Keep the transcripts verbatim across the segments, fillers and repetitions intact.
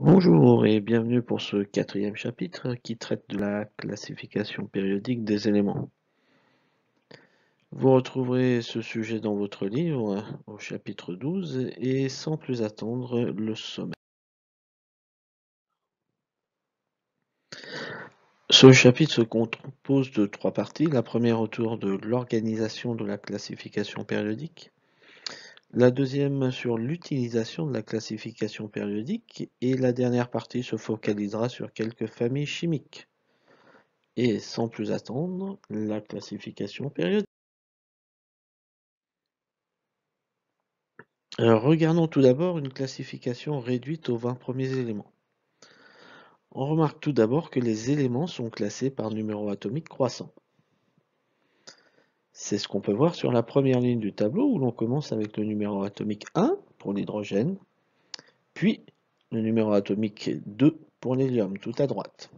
Bonjour et bienvenue pour ce quatrième chapitre qui traite de la classification périodique des éléments. Vous retrouverez ce sujet dans votre livre au chapitre douze et sans plus attendre le sommaire. Ce chapitre se compose de trois parties. La première autour de l'organisation de la classification périodique. La deuxième sur l'utilisation de la classification périodique et la dernière partie se focalisera sur quelques familles chimiques. Et sans plus attendre, la classification périodique. Alors, regardons tout d'abord une classification réduite aux vingt premiers éléments. On remarque tout d'abord que les éléments sont classés par numéro atomique croissant. C'est ce qu'on peut voir sur la première ligne du tableau où l'on commence avec le numéro atomique un pour l'hydrogène, puis le numéro atomique deux pour l'hélium, tout à droite.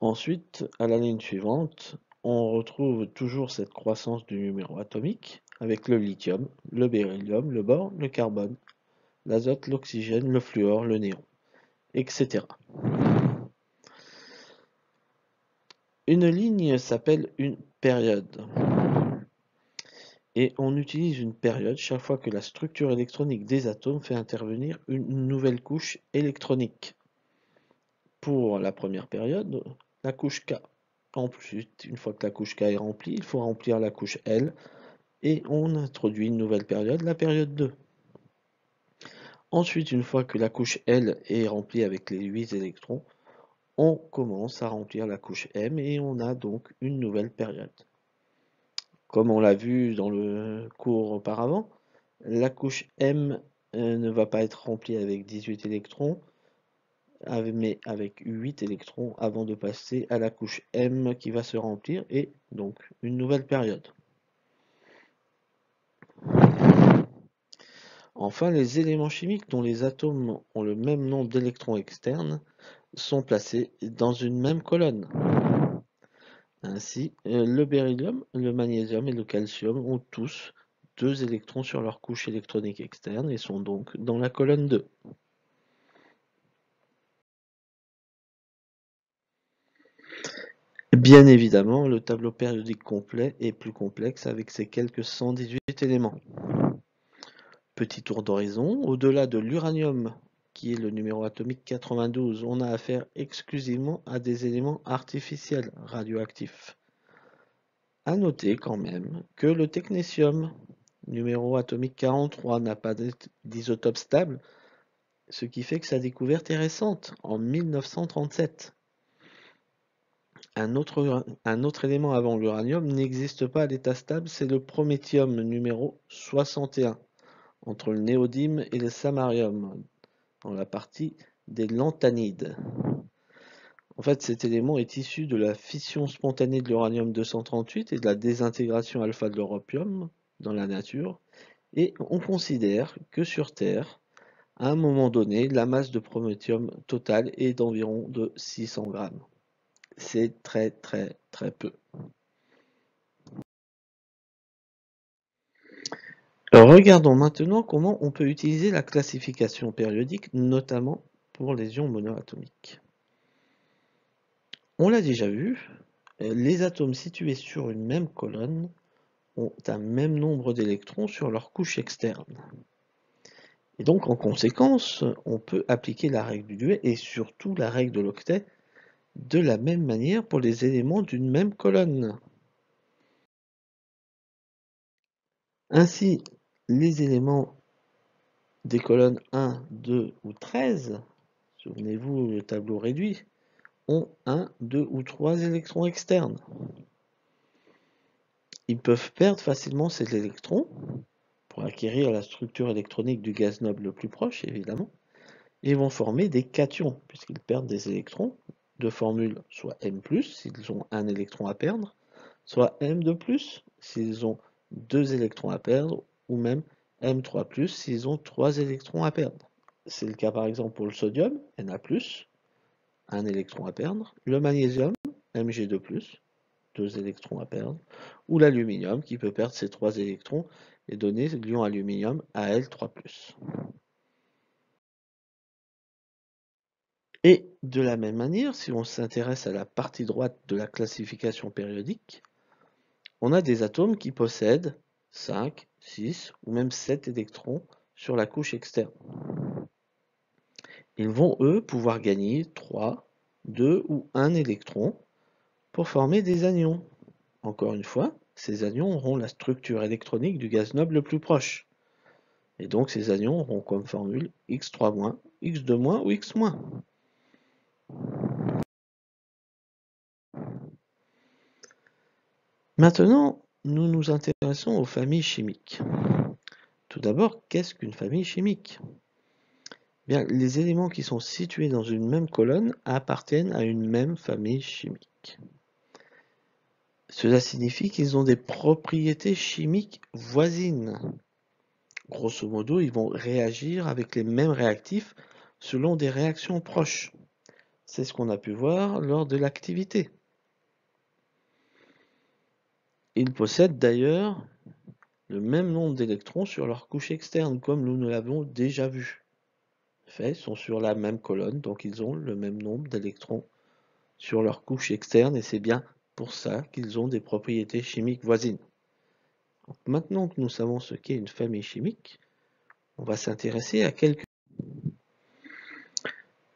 Ensuite, à la ligne suivante, on retrouve toujours cette croissance du numéro atomique avec le lithium, le beryllium, le bore, le carbone, l'azote, l'oxygène, le fluor, le néon, et cetera. Une ligne s'appelle une période. Et on utilise une période chaque fois que la structure électronique des atomes fait intervenir une nouvelle couche électronique. Pour la première période, la couche K. Ensuite, une fois que la couche K est remplie, il faut remplir la couche L. Et on introduit une nouvelle période, la période deux. Ensuite, une fois que la couche L est remplie avec les huit électrons, on commence à remplir la couche M et on a donc une nouvelle période. Comme on l'a vu dans le cours auparavant, la couche M ne va pas être remplie avec dix-huit électrons, mais avec huit électrons avant de passer à la couche M qui va se remplir et donc une nouvelle période. Enfin, les éléments chimiques dont les atomes ont le même nombre d'électrons externes sont placés dans une même colonne. Ainsi, le beryllium, le magnésium et le calcium ont tous deux électrons sur leur couche électronique externe et sont donc dans la colonne deux. Bien évidemment, le tableau périodique complet est plus complexe avec ses quelques cent dix-huit éléments. Petit tour d'horizon, au-delà de l'uranium, qui est le numéro atomique quatre-vingt-douze, on a affaire exclusivement à des éléments artificiels radioactifs. A noter quand même que le technétium, numéro atomique quarante-trois, n'a pas d'isotope stable, ce qui fait que sa découverte est récente, en mille neuf cent trente-sept. Un autre, un autre élément avant l'uranium n'existe pas à l'état stable, c'est le prométhium, numéro soixante et un, entre le néodyme et le samarium, dans la partie des lanthanides. En fait, cet élément est issu de la fission spontanée de l'uranium deux cent trente-huit et de la désintégration alpha de l'europium dans la nature, et on considère que sur Terre, à un moment donné, la masse de prométhium totale est d'environ de six cents grammes. C'est très très très peu. Regardons maintenant comment on peut utiliser la classification périodique, notamment pour les ions monoatomiques. On l'a déjà vu, les atomes situés sur une même colonne ont un même nombre d'électrons sur leur couche externe. Et donc en conséquence, on peut appliquer la règle du duet et surtout la règle de l'octet de la même manière pour les éléments d'une même colonne. Ainsi, les éléments des colonnes un, deux ou treize, souvenez-vous le tableau réduit, ont un, deux ou trois électrons externes. Ils peuvent perdre facilement ces électrons pour acquérir la structure électronique du gaz noble le plus proche, évidemment, et vont former des cations, puisqu'ils perdent des électrons de formule soit M plus, s'ils ont un électron à perdre, soit M deux plus, s'ils ont deux électrons à perdre, ou même M trois plus s'ils ont trois électrons à perdre. C'est le cas par exemple pour le sodium, Na plus, un électron à perdre, le magnésium, Mg deux plus, deux électrons à perdre, ou l'aluminium qui peut perdre ses trois électrons et donner l'ion aluminium A L trois plus. Et de la même manière, si on s'intéresse à la partie droite de la classification périodique, on a des atomes qui possèdent cinq, six ou même sept électrons sur la couche externe. Ils vont, eux, pouvoir gagner trois, deux ou un électron pour former des anions. Encore une fois, ces anions auront la structure électronique du gaz noble le plus proche. Et donc ces anions auront comme formule X trois moins, X deux moins ou X moins. Maintenant, nous nous intéressons aux familles chimiques. Tout d'abord, qu'est-ce qu'une famille chimique ? Bien, les éléments qui sont situés dans une même colonne appartiennent à une même famille chimique. Cela signifie qu'ils ont des propriétés chimiques voisines. Grosso modo, ils vont réagir avec les mêmes réactifs selon des réactions proches. C'est ce qu'on a pu voir lors de l'activité. Ils possèdent d'ailleurs le même nombre d'électrons sur leur couche externe, comme nous l'avons déjà vu. Ils sont sur la même colonne, donc ils ont le même nombre d'électrons sur leur couche externe, et c'est bien pour ça qu'ils ont des propriétés chimiques voisines. Donc maintenant que nous savons ce qu'est une famille chimique, on va s'intéresser à quelques...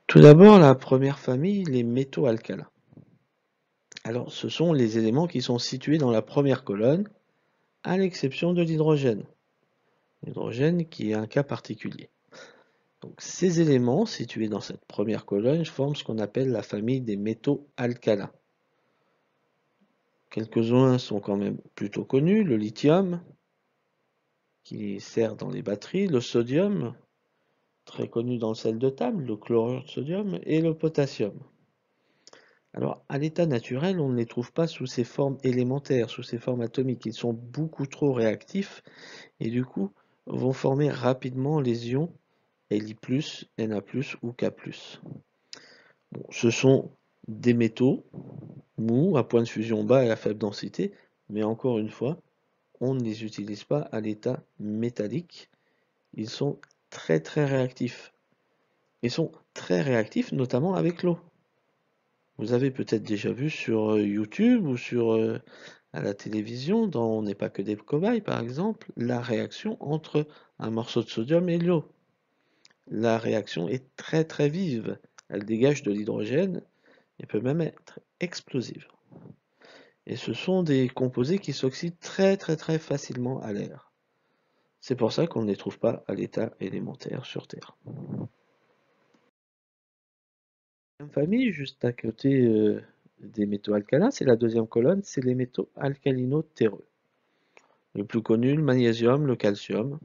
Tout d'abord, la première famille, les métaux alcalins. Alors, ce sont les éléments qui sont situés dans la première colonne, à l'exception de l'hydrogène. L'hydrogène qui est un cas particulier. Donc, ces éléments situés dans cette première colonne forment ce qu'on appelle la famille des métaux alcalins. Quelques-uns sont quand même plutôt connus, le lithium, qui sert dans les batteries, le sodium, très connu dans le sel de table, le chlorure de sodium, et le potassium. Alors, à l'état naturel, on ne les trouve pas sous ces formes élémentaires, sous ces formes atomiques. Ils sont beaucoup trop réactifs et du coup vont former rapidement les ions Li plus, Na plus ou K plus. Bon, ce sont des métaux mous, à point de fusion bas et à faible densité, mais encore une fois, on ne les utilise pas à l'état métallique. Ils sont très très réactifs. Ils sont très réactifs, notamment avec l'eau. Vous avez peut-être déjà vu sur YouTube ou sur euh, à la télévision, dans On n'est pas que des cobayes par exemple, la réaction entre un morceau de sodium et l'eau. La réaction est très très vive, elle dégage de l'hydrogène et peut même être explosive. Et ce sont des composés qui s'oxydent très très très facilement à l'air. C'est pour ça qu'on ne les trouve pas à l'état élémentaire sur Terre. La famille, juste à côté euh, des métaux alcalins, c'est la deuxième colonne, c'est les métaux alcalino-terreux. Le plus connu, le magnésium, le calcium.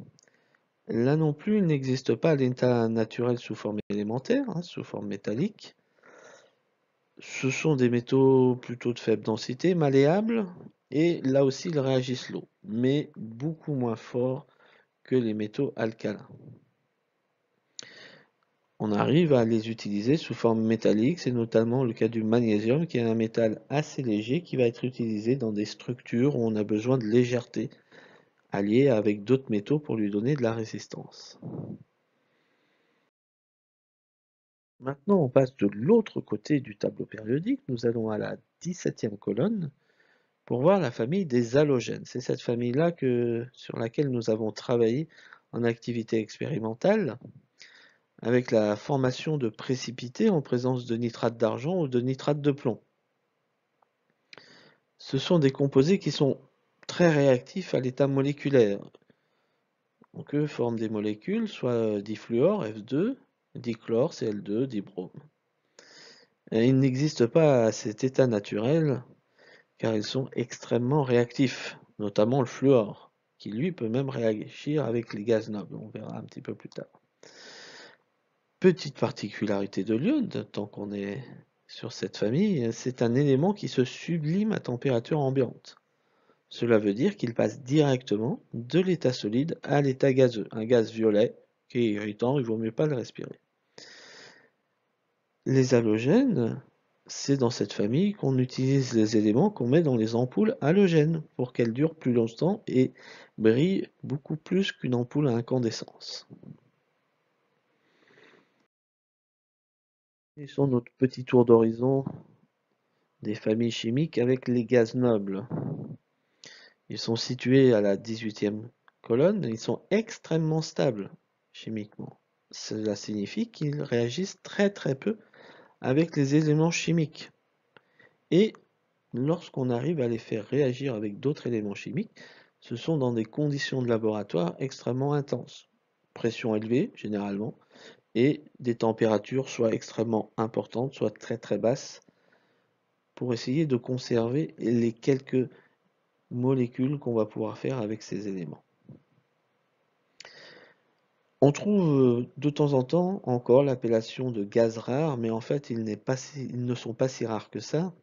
Là non plus, il n'existe pas à l'état naturel sous forme élémentaire, hein, sous forme métallique. Ce sont des métaux plutôt de faible densité, malléables, et là aussi ils réagissent l'eau, mais beaucoup moins fort que les métaux alcalins. On arrive à les utiliser sous forme métallique, c'est notamment le cas du magnésium, qui est un métal assez léger, qui va être utilisé dans des structures où on a besoin de légèreté, allié avec d'autres métaux pour lui donner de la résistance. Maintenant, on passe de l'autre côté du tableau périodique, nous allons à la dix-septième colonne pour voir la famille des halogènes. C'est cette famille-là sur laquelle nous avons travaillé en activité expérimentale, avec la formation de précipités en présence de nitrate d'argent ou de nitrate de plomb. Ce sont des composés qui sont très réactifs à l'état moléculaire. Donc eux forment des molécules, soit difluor, F deux, dichlore, C L deux, dibrome. Et ils n'existent pas à cet état naturel, car ils sont extrêmement réactifs, notamment le fluor, qui lui peut même réagir avec les gaz nobles, on verra un petit peu plus tard. Petite particularité de l'iode, tant qu'on est sur cette famille, c'est un élément qui se sublime à température ambiante. Cela veut dire qu'il passe directement de l'état solide à l'état gazeux. Un gaz violet qui est irritant, il vaut mieux pas le respirer. Les halogènes, c'est dans cette famille qu'on utilise les éléments qu'on met dans les ampoules halogènes pour qu'elles durent plus longtemps et brillent beaucoup plus qu'une ampoule à incandescence. Faisons notre petit tour d'horizon des familles chimiques avec les gaz nobles. Ils sont situés à la dix-huitième colonne, ils sont extrêmement stables chimiquement. Cela signifie qu'ils réagissent très très peu avec les éléments chimiques. Et lorsqu'on arrive à les faire réagir avec d'autres éléments chimiques, ce sont dans des conditions de laboratoire extrêmement intenses. Pression élevée généralement, et des températures soit extrêmement importantes, soit très très basses, pour essayer de conserver les quelques molécules qu'on va pouvoir faire avec ces éléments. On trouve de temps en temps encore l'appellation de gaz rare, mais en fait ils, n'est pas si, ils ne sont pas si rares que ça.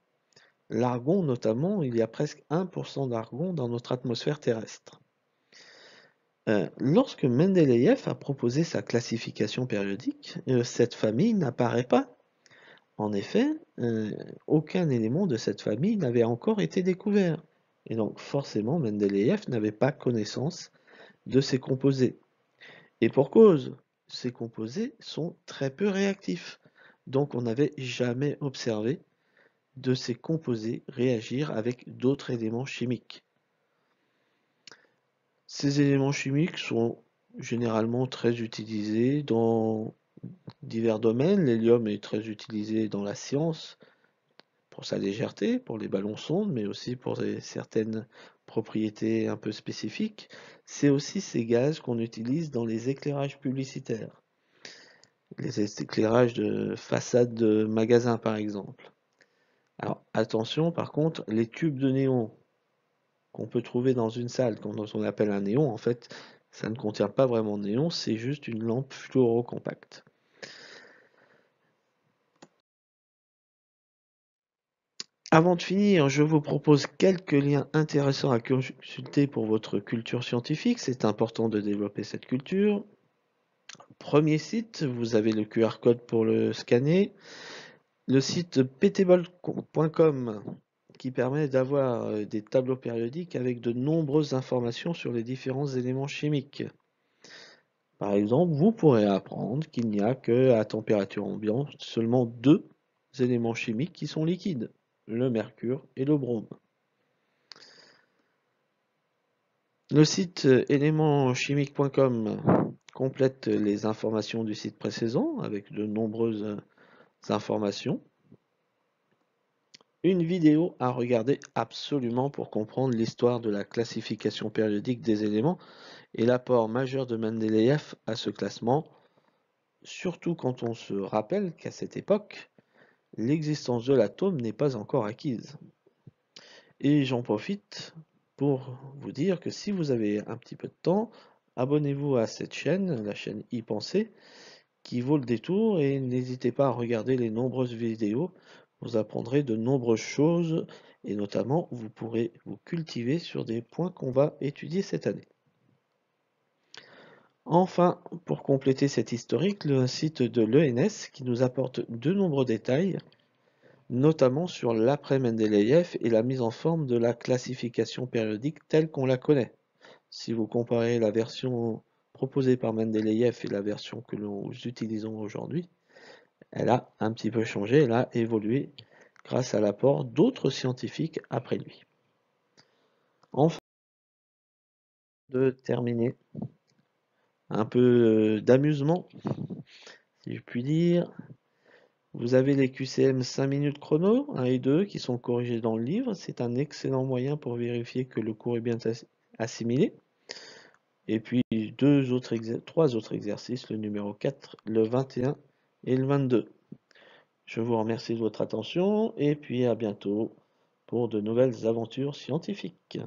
L'argon notamment, il y a presque un pour cent d'argon dans notre atmosphère terrestre. Euh, lorsque Mendeleïev a proposé sa classification périodique, euh, cette famille n'apparaît pas. En effet, euh, aucun élément de cette famille n'avait encore été découvert. Et donc forcément, Mendeleïev n'avait pas connaissance de ces composés. Et pour cause, ces composés sont très peu réactifs. Donc on n'avait jamais observé de ces composés réagir avec d'autres éléments chimiques. Ces éléments chimiques sont généralement très utilisés dans divers domaines. L'hélium est très utilisé dans la science pour sa légèreté, pour les ballons sondes, mais aussi pour certaines propriétés un peu spécifiques. C'est aussi ces gaz qu'on utilise dans les éclairages publicitaires, les éclairages de façades de magasins par exemple. Alors attention par contre, les tubes de néon qu'on peut trouver dans une salle, quand on appelle un néon, en fait ça ne contient pas vraiment de néon, c'est juste une lampe fluorocompacte. Avant de finir, je vous propose quelques liens intéressants à consulter pour votre culture scientifique. C'est important de développer cette culture. Premier site, vous avez le Q R code pour le scanner. Le site p t a b l e point com qui permet d'avoir des tableaux périodiques avec de nombreuses informations sur les différents éléments chimiques. Par exemple, vous pourrez apprendre qu'il n'y a qu'à température ambiante seulement deux éléments chimiques qui sont liquides. Le mercure et le brome. Le site element chimiques point com complète les informations du site précédent avec de nombreuses informations. Une vidéo à regarder absolument pour comprendre l'histoire de la classification périodique des éléments et l'apport majeur de Mendeleïev à ce classement, surtout quand on se rappelle qu'à cette époque, l'existence de l'atome n'est pas encore acquise. Et j'en profite pour vous dire que si vous avez un petit peu de temps, abonnez-vous à cette chaîne, la chaîne e-penser, qui vaut le détour, et n'hésitez pas à regarder les nombreuses vidéos, vous apprendrez de nombreuses choses, et notamment vous pourrez vous cultiver sur des points qu'on va étudier cette année. Enfin, pour compléter cet historique, le site de l'E N S qui nous apporte de nombreux détails, notamment sur l'après-Mendeleïev et la mise en forme de la classification périodique telle qu'on la connaît. Si vous comparez la version proposée par Mendeleïev et la version que nous utilisons aujourd'hui, elle a un petit peu changé, elle a évolué grâce à l'apport d'autres scientifiques après lui. Enfin, de terminer. Un peu d'amusement, si je puis dire. Vous avez les Q C M cinq minutes chrono, un et deux, qui sont corrigés dans le livre. C'est un excellent moyen pour vérifier que le cours est bien assimilé. Et puis, deux autres trois autres exercices, le numéro quatre, le vingt et un et le vingt-deux. Je vous remercie de votre attention et puis à bientôt pour de nouvelles aventures scientifiques.